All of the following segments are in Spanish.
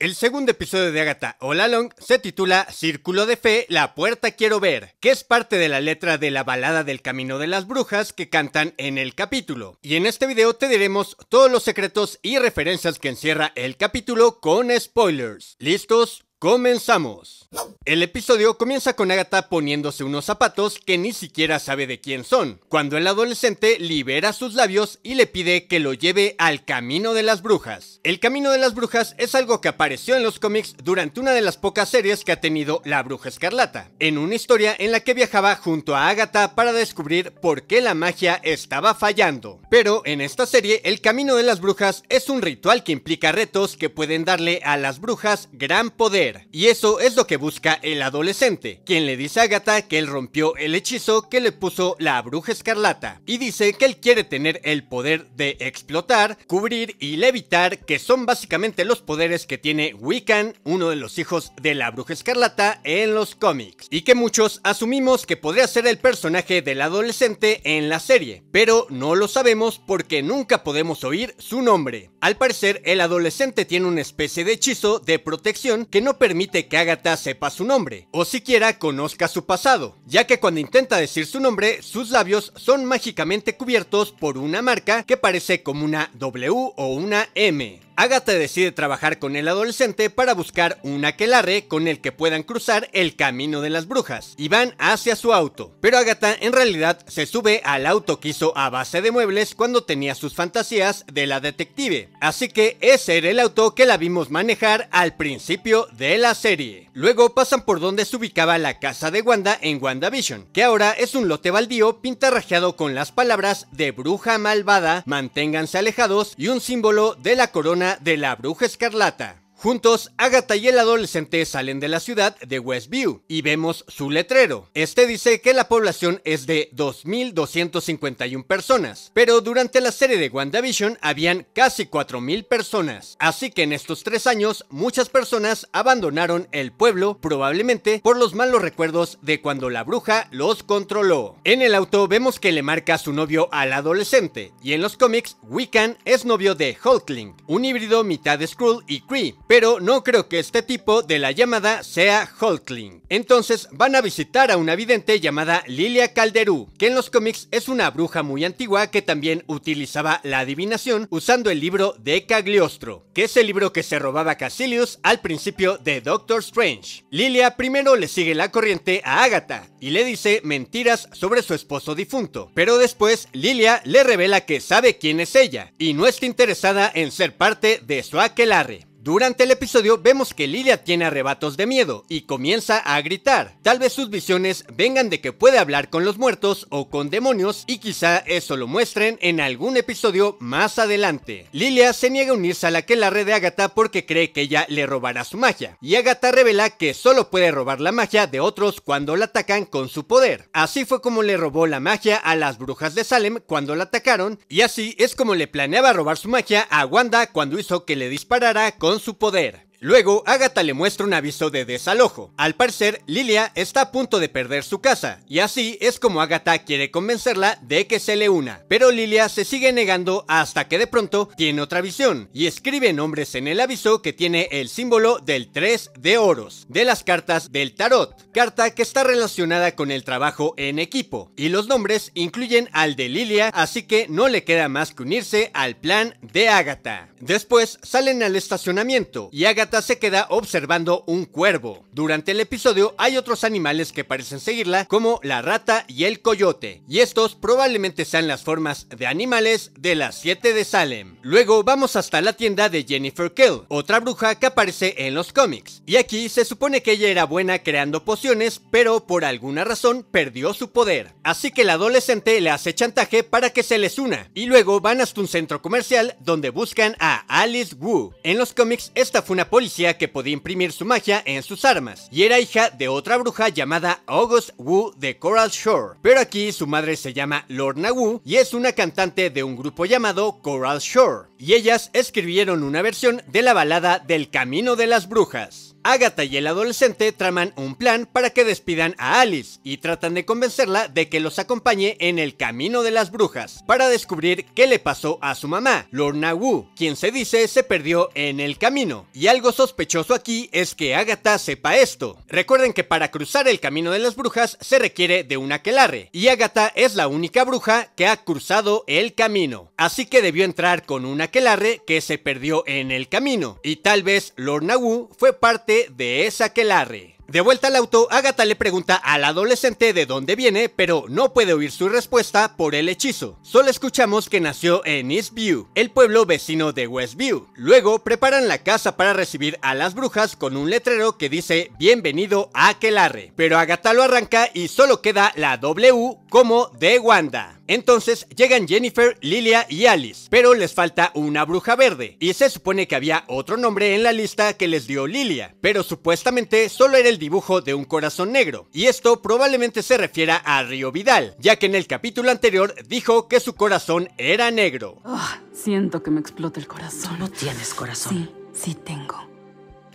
El segundo episodio de Agatha All Along se titula Círculo de Fe, La Puerta Quiero Ver, que es parte de la letra de la balada del Camino de las Brujas que cantan en el capítulo. Y en este video te diremos todos los secretos y referencias que encierra el capítulo con spoilers. ¿Listos? ¡Comenzamos! El episodio comienza con Agatha poniéndose unos zapatos que ni siquiera sabe de quién son, cuando el adolescente libera sus labios y le pide que lo lleve al Camino de las Brujas. El Camino de las Brujas es algo que apareció en los cómics durante una de las pocas series que ha tenido la Bruja Escarlata, en una historia en la que viajaba junto a Agatha para descubrir por qué la magia estaba fallando. Pero en esta serie, el Camino de las Brujas es un ritual que implica retos que pueden darle a las brujas gran poder. Y eso es lo que busca el adolescente, quien le dice a Agatha que él rompió el hechizo que le puso la Bruja Escarlata, y dice que él quiere tener el poder de explotar, cubrir y levitar, que son básicamente los poderes que tiene Wiccan, uno de los hijos de la Bruja Escarlata en los cómics, y que muchos asumimos que podría ser el personaje del adolescente en la serie, pero no lo sabemos porque nunca podemos oír su nombre. Al parecer, el adolescente tiene una especie de hechizo de protección que no permite que Agatha sepa su nombre, o siquiera conozca su pasado, ya que cuando intenta decir su nombre, sus labios son mágicamente cubiertos por una marca que parece como una W o una M. Agatha decide trabajar con el adolescente para buscar un aquelarre con el que puedan cruzar el Camino de las Brujas, y van hacia su auto. Pero Agatha en realidad se sube al auto que hizo a base de muebles cuando tenía sus fantasías de la detective, así que ese era el auto que la vimos manejar al principio de la serie. Luego pasan por donde se ubicaba la casa de Wanda en WandaVision, que ahora es un lote baldío pintarrajeado con las palabras de bruja malvada, manténganse alejados, y un símbolo de la corona de la Bruja Escarlata. Juntos, Agatha y el adolescente salen de la ciudad de Westview y vemos su letrero. Este dice que la población es de 2,251 personas, pero durante la serie de WandaVision habían casi 4,000 personas. Así que en estos 3 años, muchas personas abandonaron el pueblo, probablemente por los malos recuerdos de cuando la bruja los controló. En el auto vemos que le marca su novio al adolescente, y en los cómics, Wiccan es novio de Hulkling, un híbrido mitad Skrull y Kree. Pero no creo que este tipo de la llamada sea Hulkling. Entonces van a visitar a una vidente llamada Lilia Calderú, que en los cómics es una bruja muy antigua que también utilizaba la adivinación usando el libro de Cagliostro, que es el libro que se robaba Cassilius al principio de Doctor Strange. Lilia primero le sigue la corriente a Agatha y le dice mentiras sobre su esposo difunto, pero después Lilia le revela que sabe quién es ella y no está interesada en ser parte de su aquelarre. Durante el episodio vemos que Lilia tiene arrebatos de miedo y comienza a gritar. Tal vez sus visiones vengan de que puede hablar con los muertos o con demonios, y quizá eso lo muestren en algún episodio más adelante. Lilia se niega a unirse a la aquelarre de Agatha porque cree que ella le robará su magia, y Agatha revela que solo puede robar la magia de otros cuando la atacan con su poder. Así fue como le robó la magia a las brujas de Salem cuando la atacaron, y así es como le planeaba robar su magia a Wanda cuando hizo que le disparara con su poder. Luego, Agatha le muestra un aviso de desalojo. Al parecer, Lilia está a punto de perder su casa, y así es como Agatha quiere convencerla de que se le una. Pero Lilia se sigue negando hasta que de pronto tiene otra visión, y escribe nombres en el aviso que tiene el símbolo del 3 de oros, de las cartas del tarot, carta que está relacionada con el trabajo en equipo, y los nombres incluyen al de Lilia, así que no le queda más que unirse al plan de Agatha. Después salen al estacionamiento, y Agatha se queda observando un cuervo. Durante el episodio hay otros animales que parecen seguirla, como la rata y el coyote, y estos probablemente sean las formas de animales de las 7 de Salem. Luego vamos hasta la tienda de Jennifer Kale, otra bruja que aparece en los cómics, y aquí se supone que ella era buena creando pociones, pero por alguna razón perdió su poder, así que el adolescente le hace chantaje para que se les una, y luego van hasta un centro comercial donde buscan a Alice Wu. En los cómics esta fue una policía que podía imprimir su magia en sus armas, y era hija de otra bruja llamada August Wu de Coral Shore, pero aquí su madre se llama Lorna Wu y es una cantante de un grupo llamado Coral Shore. y ellas escribieron una versión de la balada del Camino de las Brujas. Agatha y el adolescente traman un plan para que despidan a Alice y tratan de convencerla de que los acompañe en el Camino de las Brujas para descubrir qué le pasó a su mamá, Lorna Wu, quien se dice se perdió en el camino. Y algo sospechoso aquí es que Agatha sepa esto. Recuerden que para cruzar el Camino de las Brujas se requiere de un aquelarre y Agatha es la única bruja que ha cruzado el camino, así que debió entrar con un aquelarre que se perdió en el camino y tal vez Lorna Wu fue parte de esa aquelarre. De vuelta al auto, Agatha le pregunta al adolescente de dónde viene, pero no puede oír su respuesta por el hechizo. Solo escuchamos que nació en Eastview, el pueblo vecino de Westview. Luego preparan la casa para recibir a las brujas con un letrero que dice "Bienvenido a Aquelarre", pero Agatha lo arranca y solo queda la W como de Wanda. Entonces llegan Jennifer, Lilia y Alice, pero les falta una bruja verde y se supone que había otro nombre en la lista que les dio Lilia, pero supuestamente solo era el dibujo de un corazón negro, y esto probablemente se refiera a Río Vidal, ya que en el capítulo anterior dijo que su corazón era negro. Oh, siento que me explota el corazón. ¿Tú no tienes corazón? Sí, sí tengo.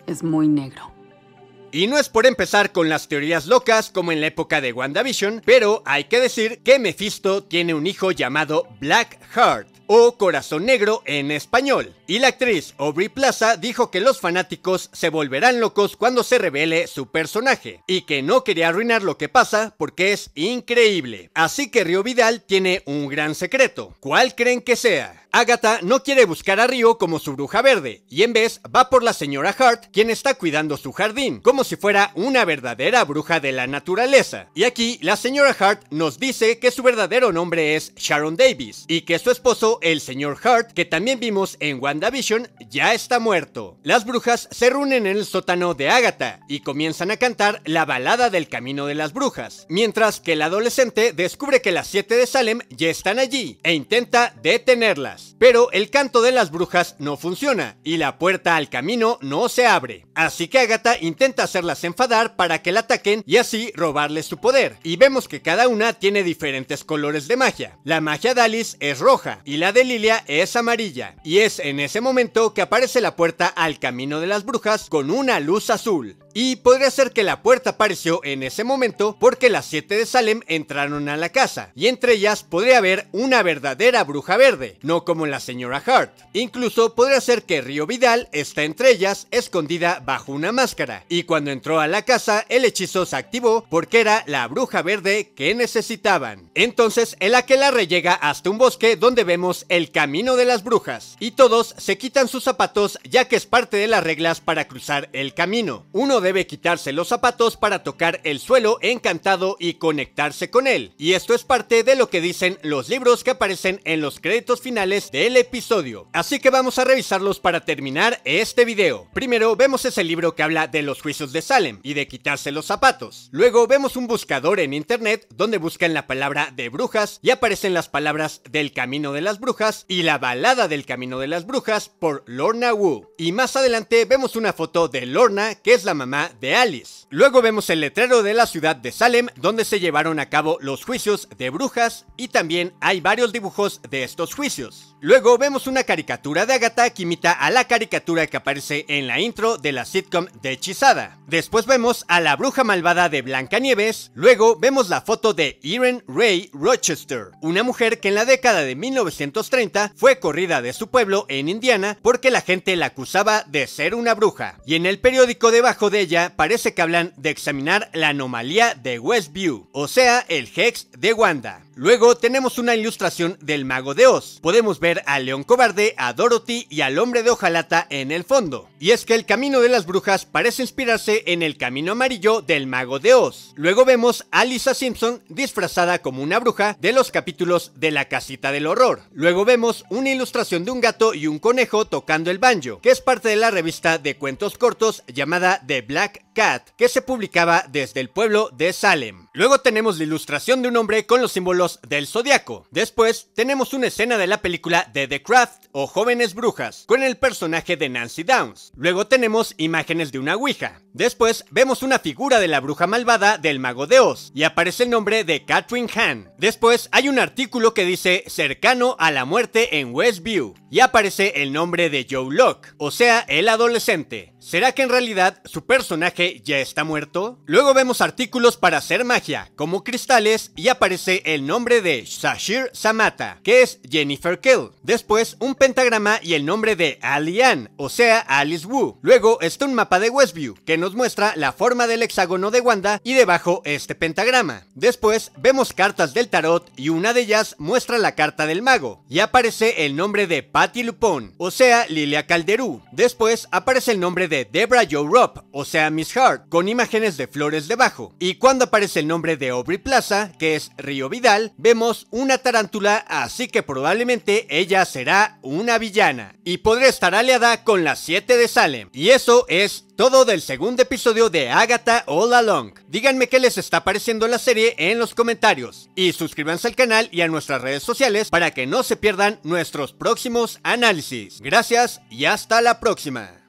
Es muy negro. Y no es por empezar con las teorías locas como en la época de WandaVision, pero hay que decir que Mephisto tiene un hijo llamado Black Heart, o Corazón Negro en español. Y la actriz Aubrey Plaza dijo que los fanáticos se volverán locos cuando se revele su personaje, y que no quería arruinar lo que pasa porque es increíble. Así que Río Vidal tiene un gran secreto. ¿Cuál creen que sea? Agatha no quiere buscar a Río como su bruja verde y en vez va por la señora Hart, quien está cuidando su jardín, como si fuera una verdadera bruja de la naturaleza. Y aquí la señora Hart nos dice que su verdadero nombre es Sharon Davis y que su esposo, el señor Hart, que también vimos en WandaVision, ya está muerto. Las brujas se reúnen en el sótano de Agatha y comienzan a cantar la balada del Camino de las Brujas, mientras que el adolescente descubre que las 7 de Salem ya están allí e intenta detenerlas. Pero el canto de las brujas no funciona y la puerta al camino no se abre. Así que Agatha intenta hacerlas enfadar para que la ataquen y así robarles su poder. Y vemos que cada una tiene diferentes colores de magia. La magia de Alice es roja y la de Lilia es amarilla. Y es en ese momento que aparece la puerta al Camino de las Brujas con una luz azul. Y podría ser que la puerta apareció en ese momento porque las 7 de Salem entraron a la casa y entre ellas podría haber una verdadera bruja verde, no como la señora Hart. Incluso podría ser que Río Vidal está entre ellas escondida bajo una máscara y cuando entró a la casa el hechizo se activó porque era la bruja verde que necesitaban. Entonces el aquelarre llega hasta un bosque donde vemos el Camino de las Brujas y todos se quitan sus zapatos ya que es parte de las reglas para cruzar el camino. Uno debe quitarse los zapatos para tocar el suelo encantado y conectarse con él. Y esto es parte de lo que dicen los libros que aparecen en los créditos finales del episodio. Así que vamos a revisarlos para terminar este video. Primero vemos ese libro que habla de los juicios de Salem y de quitarse los zapatos. Luego vemos un buscador en internet donde buscan la palabra de brujas y aparecen las palabras del Camino de las Brujas y la balada del Camino de las Brujas por Lorna Wu. Y más adelante vemos una foto de Lorna, que es la mamá de Alice. Luego vemos el letrero de la ciudad de Salem donde se llevaron a cabo los juicios de brujas y también hay varios dibujos de estos juicios. Luego vemos una caricatura de Agatha que imita a la caricatura que aparece en la intro de la sitcom de Hechizada. Después vemos a la bruja malvada de Blancanieves. Luego vemos la foto de Irene Ray Rochester, una mujer que en la década de 1930 fue corrida de su pueblo en Indiana porque la gente la acusaba de ser una bruja. Y en el periódico debajo de ella parece que hablan de examinar la anomalía de Westview, o sea, el Hex de Wanda. Luego tenemos una ilustración del Mago de Oz. Podemos ver al León Cobarde, a Dorothy y al Hombre de Hojalata en el fondo. Y es que el Camino de las Brujas parece inspirarse en el Camino Amarillo del Mago de Oz. Luego vemos a Lisa Simpson disfrazada como una bruja de los capítulos de La Casita del Horror. Luego vemos una ilustración de un gato y un conejo tocando el banjo, que es parte de la revista de cuentos cortos llamada The Black Cat. Cat, que se publicaba desde el pueblo de Salem. Luego tenemos la ilustración de un hombre con los símbolos del zodiaco. Después tenemos una escena de la película de The Craft o Jóvenes Brujas, con el personaje de Nancy Downs. Luego tenemos imágenes de una ouija. Después vemos una figura de la bruja malvada del Mago de Oz y aparece el nombre de Katherine Hahn. Después hay un artículo que dice cercano a la muerte en Westview y aparece el nombre de Joe Locke, o sea, el adolescente. ¿Será que en realidad su personaje ya está muerto? Luego vemos artículos para hacer magia, como cristales, y aparece el nombre de Sashir Samata, que es Jennifer Kale. Después un pentagrama y el nombre de Alian, o sea, Alice Wu. Luego está un mapa de Westview, que nos muestra la forma del hexágono de Wanda y debajo este pentagrama. Después vemos cartas del tarot y una de ellas muestra la carta del mago y aparece el nombre de Patty Lupone, o sea Lilia Calderú. Después aparece el nombre de Deborah Jo Robb, o sea Miss Hart, con imágenes de flores debajo. Y cuando aparece el nombre de Aubrey Plaza, que es Río Vidal, vemos una tarántula, así que probablemente ella será una villana y podría estar aliada con las 7 de Salem. Y eso es todo del segundo episodio de Agatha All Along. Díganme qué les está pareciendo la serie en los comentarios y suscríbanse al canal y a nuestras redes sociales para que no se pierdan nuestros próximos análisis. Gracias y hasta la próxima.